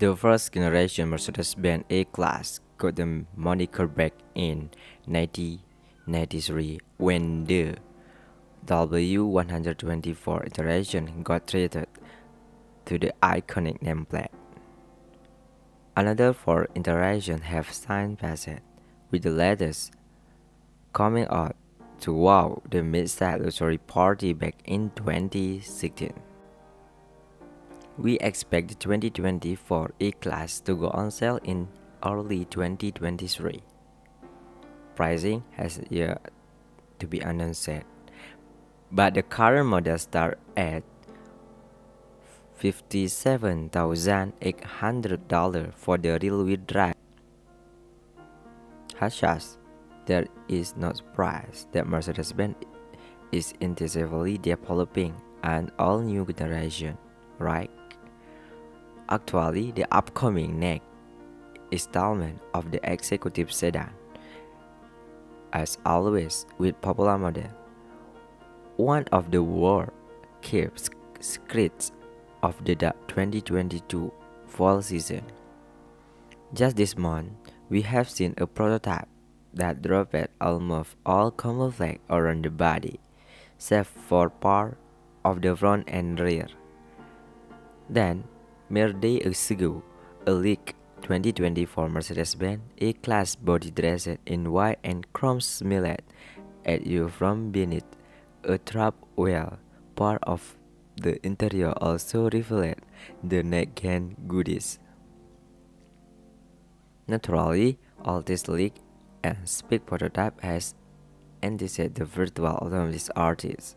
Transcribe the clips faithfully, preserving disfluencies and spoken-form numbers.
the first generation Mercedes-Benz E-Class got the moniker back in nineteen ninety-three when the W one twenty-four iteration got treated to the iconic nameplate. Another four iterations have since passed, with the latest coming out to wow the mid-size luxury party back in twenty sixteen. We expect the twenty twenty-four E-Class to go on sale in early twenty twenty-three. Pricing has yet to be announced, but the current models start at fifty-seven thousand eight hundred dollars for the rear-wheel drive. Hashas, there is no surprise that Mercedes-Benz is intensively developing an all-new generation, right? Actually, the upcoming next installment of the executive sedan, as always with popular models, one of the world kept secrets of the twenty twenty-two fall season. Just this month, we have seen a prototype that dropped almost all camouflage around the body, save for part of the front and rear. Then, mere days ago, a leaked twenty twenty-four Mercedes-Benz E-Class body dressed in white and chrome smiled at you from beneath a trap well. Part of the interior also revealed the neck-hand goodies. Naturally, all this leak and speed prototype has enticed the virtual automotive artists,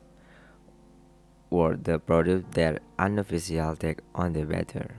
were the product their unofficial take on the matter.